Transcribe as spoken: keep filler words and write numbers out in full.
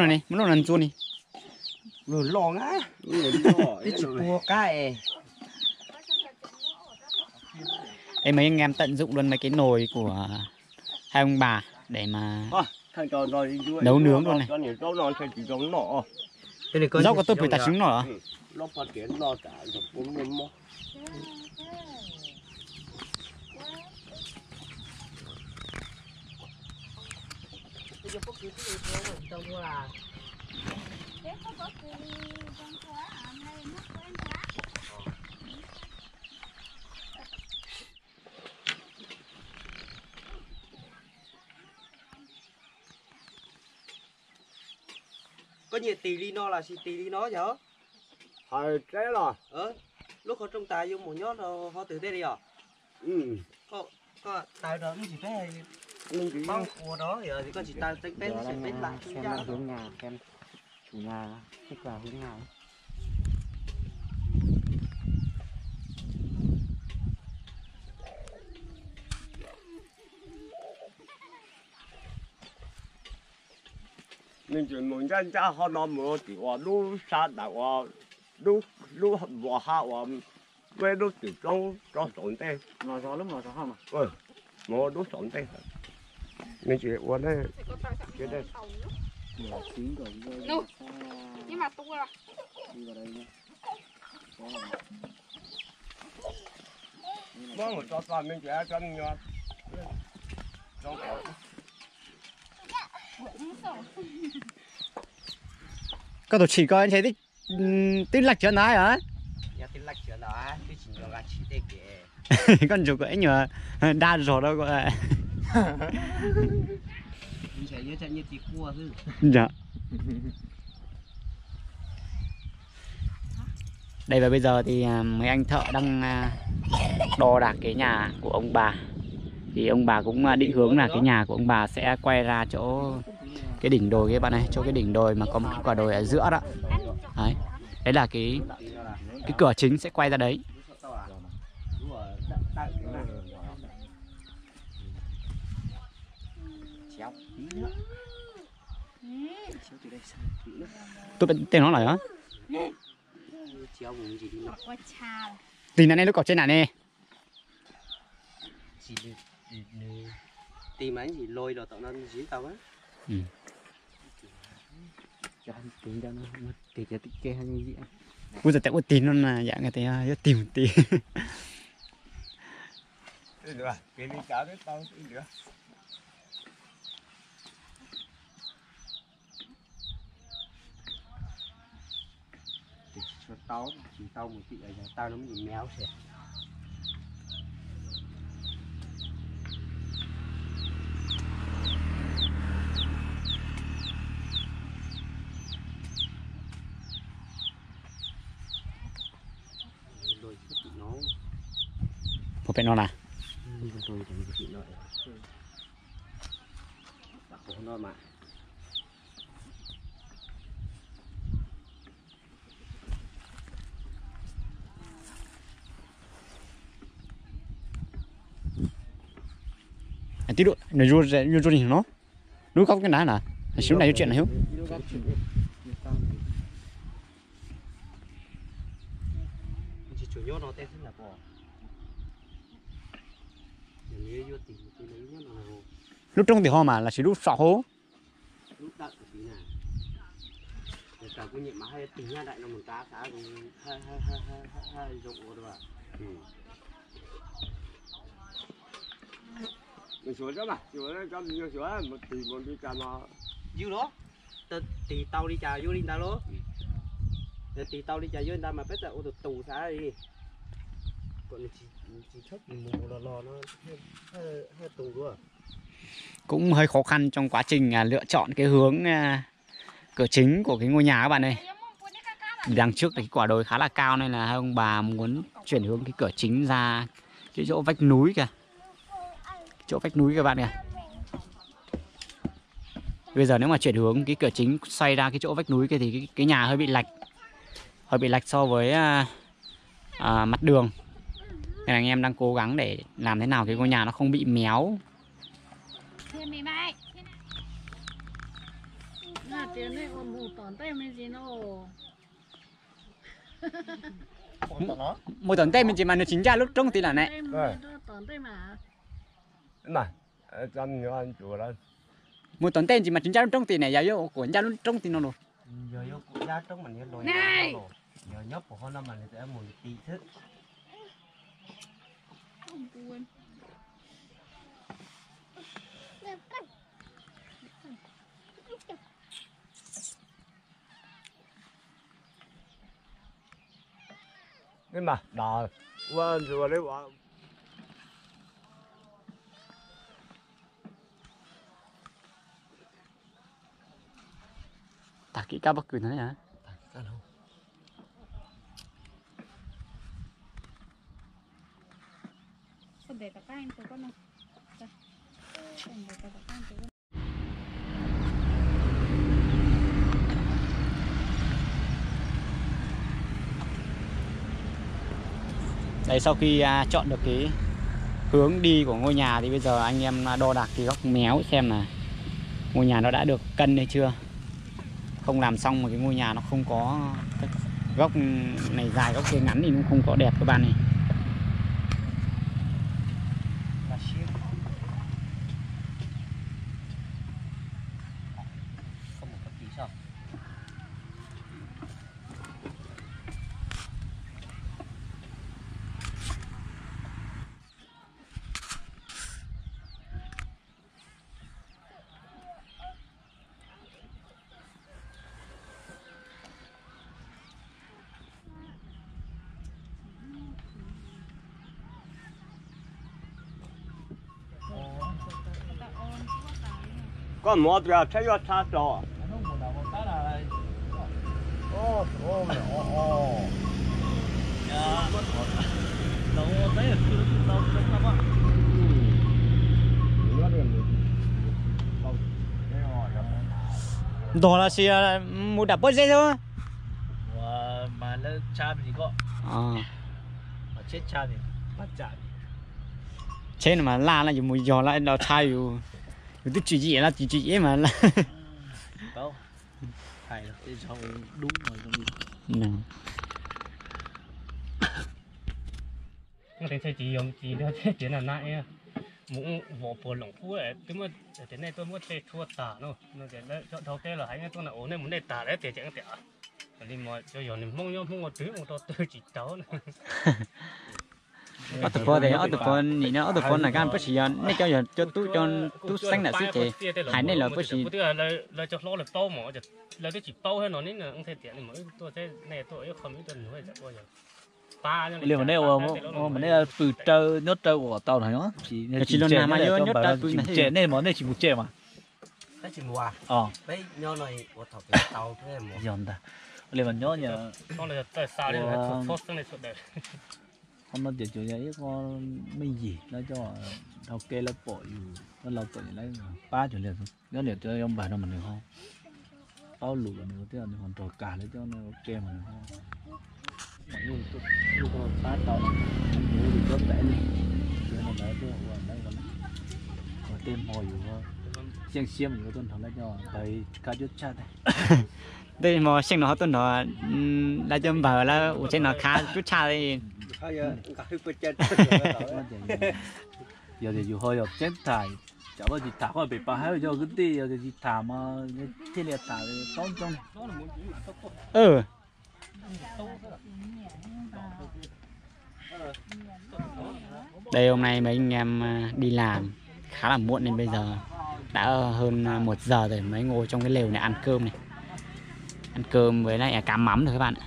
หน่อยนี่มันลงนันจูนี่หลุดลงอ่ะที่จุดปัวก้าเอไmấy anh em tận dụng luôn mấy cái nồi của hai ông bà để mà nấu nướng luôn này. Rau của tôi phải tạt trứng nọ. Có nhiều tì li nó là xì tì li nó nhở? Hồi trái là. Ờ, lúc họ trong tài vô một nhót họ tự thế đi à? Ừ. Có có tài đó cũng chỉ thế. Bao cua đó giờ thì con chỉ tài tính bén sẽ bén lại. Xem là hướng nhà xem chủ nhà thích vào hướng nào. nên chuyện muốn dân cha họ nó mưa thì họ lú sa đào họ lú lú bỏ hạ họ quê lú từ trong trong sốn tê nó gió lắm nó gió không à ừ nó lú sốn tê nên chuyện quan đây cái đây nhưng mà tua là mong một cho toàn nên chuyện chân nhọt trong sốn các tổ chỉ coi anh thấy tích tích lạch chuyện này hả? Tích lạch chuyện đó, tôi chỉ cho gạch chi tiết kìa. Con chủ của anh nhờ đa rồi đâu gọi là. Mình sẽ nhớ chân như tí cua chứ. Dạ. Đây và bây giờ thì mấy anh thợ đang đo đạc cái nhà của ông bà. Thì ông bà cũng định hướng là cái nhà của ông bà sẽ quay ra chỗ cái đỉnh đồi các bạn này, chỗ cái đỉnh đồi mà có một quả đồi ở giữa đó. Đấy, đấy là cái cái cửa chính sẽ quay ra đấy. Tôi biết tên nó là hả? Tí nữa này nó có trên này nè. Tìm anh thì lôi đồ tao nên dí tao á. Ừ. Cho anh tìm cho nó mất tiền cho tích kê hay như vậy. Bây giờ tao có tiền luôn là dạng người ta rất tìm tí. Được rồi, cái đi cháo đấy tao cũng được. Thì cho tao, thì tao một tí ở nhà tao nó mới méo xẻ. Có phải nó là anh tí độ này vô vô vô gì nó đúng không cái đá là xíu này có chuyện này không? Chỉ chủ yếu nó tên là bò. Lúc trong thì ho mà là chỉ lúc sọ hố. Lúc đặng thì là để cả cái nhiệm mà hay tính nha đại nó một tá khá cũng hai hai hai hai hai rộng rồi ạ. Ừ. Mình xuống đó mà, xuống đó cho nhiều xuống một tí một đi trà nó. Dư đó. Tí tao đi trà vô đi ta lố. Tí tao đi trà vô ta mà biết là ô tụt tù xá đi. Cũng hơi khó khăn trong quá trình lựa chọn cái hướng cửa chính của cái ngôi nhà các bạn ơi. Đằng trước cái quả đồi khá là cao nên là hai ông bà muốn chuyển hướng cái cửa chính ra cái chỗ vách núi kìa. Chỗ vách núi các bạn kìa. Bây giờ nếu mà chuyển hướng cái cửa chính xoay ra cái chỗ vách núi kia thì cái, cái nhà hơi bị lệch. Hơi bị lệch so với à, mặt đường. Nên anh em đang cố gắng để làm thế nào cái ngôi nhà nó không bị méo. เดี๋ยวนี้อมหูตอนเต้ไม่จีโน่มูตอนเต้ไม่จีมันจะชินจ้าลุกตรงตีหล่ะเนี่ยตอนเต้มาน่ะจำอยู่อันจุดแล้วมูตอนเต้จีมันชินจ้าลุกตรงตีเนี่ยยาโย่ขนจ้าลุกตรงตีโน่ดูยาโย่ขนจ้าตรงมันเนี่ยลอยยาโย่ของเขาเนี่ยมันจะเอาหมูตีทึกนี่มาดาวว่าจะว่าได้ว่าตากีก้าบักกินนะเนี่ยตากีก้าเราคนเด็กกับป้าอินตัวก็น้องคนเด็กกับป้าอินตัวđấy. Sau khi uh, chọn được cái hướng đi của ngôi nhà thì bây giờ anh em đo đạc cái góc méo xem là ngôi nhà nó đã được cân hay chưa. Không làm xong mà cái ngôi nhà nó không có góc này dài góc kia ngắn thì nó không có đẹp các bạn này. Con mót ra chơi cho cha trò. Ô, ô, ô. Dạ. Đâu đấy là chưa đâu chắc lắm ạ. Đó là gì mua đập bớt dây thôi. Và mà nó cha gì có. À. Mà chết cha thì bắt trả. Chết mà la là gì mùi giò lại nó thay rồi. Tôi chỉ dễ là chỉ dễ mà là đâu phải là cái sau đúng rồi nè nó thấy chơi chỉ dùng chỉ nó chơi là nãy muốn vỏ bò lỏng phu ấy tôi mới thế này tôi muốn chơi thua tả nó nó để đấy cho thâu cái là hay nghe tôi là ổn đấy muốn để tả đấy để chẳng để à còn đi mọi cho giờ mình mong nhau không một thứ một to tôi chỉ cháu nữa ở tập phơi thì ở tập phơi thì nó ở tập phơi là gan bớt gì vậy? Nên cho giờ cho tú cho tú xanh là xíu chị, hải này là bớt gì? Tôi là là cho lo là bao mỏ, là tôi chỉ bao hay nó nín là không thể tiện mà tôi thế này tôi ấy không biết tuần nữa sẽ bao giờ. Ba nhưng mà nếu mà mà nếu từ trâu nhốt trâu của tàu này nó chỉ chỉ làm mà nhốt nhốt trâu này nên mà nên chỉ một chè mà. Đấy chỉ mùa. Ờ. Đấy nhon này của tàu thế mà. Nhon ta. Nên mà nhon nhở. Con này tôi sao đây? Phốt sang này suốt đời. Hôm nay chuyện chuyện con mấy gì nó cho đầu kê nó bội nó lâu tuổi lấy ba chuyện liền nó liền cho ông bà nó mình được không bao lụt là mình có tiền còn trò cả lấy cho nó kê mình không ba tàu nhớ được cướp đấy chuyện này đấy tôi đấy còn còn tên mồi rồi xiên xiêm mình có tuần thằng đấy cho tới cá chốt cha đây đây mồi xiên nó tuần đó là cho ông bà là ủ trên nó cá chốt cha đây giờ thì dù hơi chết thải, chả bao gì thả khỏi bể ba hay do cứ đi giờ thì thả mà thế này thả to trong. Ừ. Đây hôm nay mấy anh em đi làm khá là muộn nên bây giờ đã hơn một giờ rồi mới ngồi trong cái lều này ăn cơm này, ăn cơm với lại cá mắm rồi các bạn ạ.